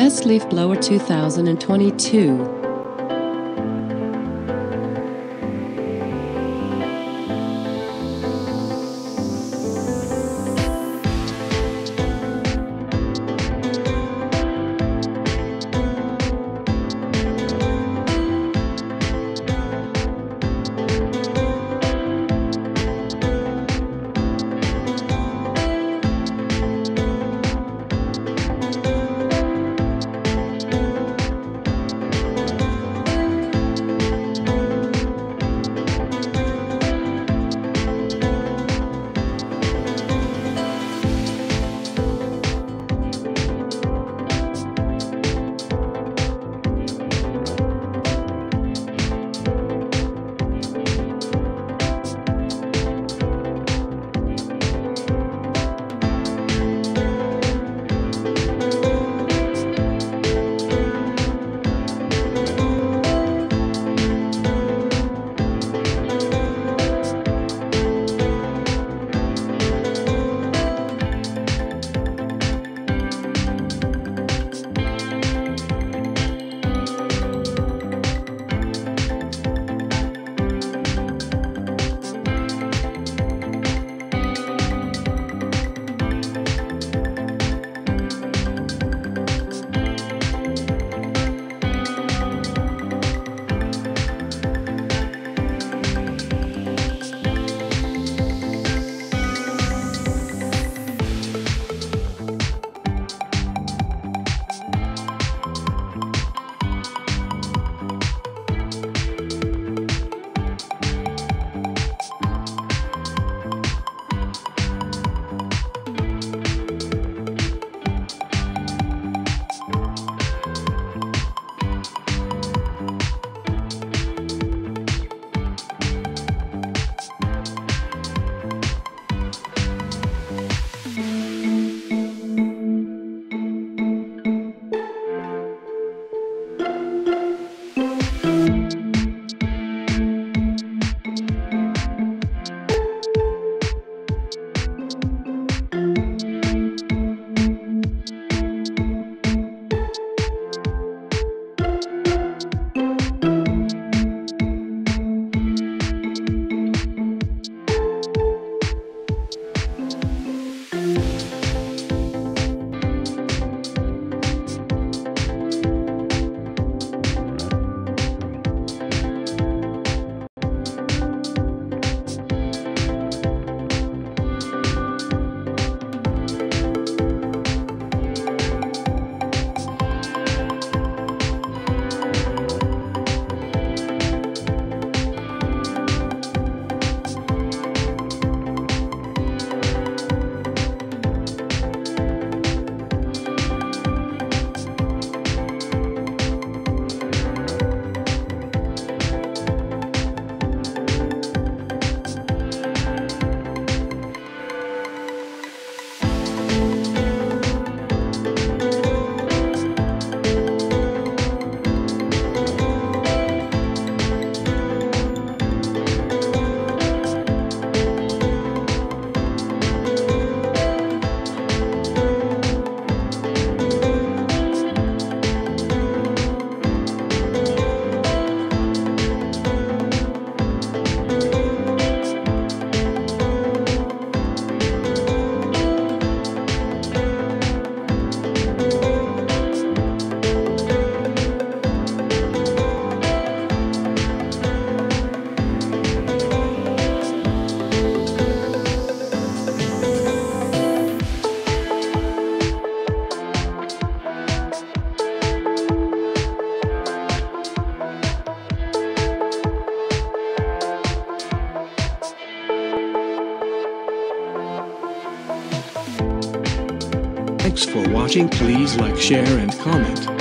Best Leaf Blower 2022. Thanks for watching. Please like, share and comment.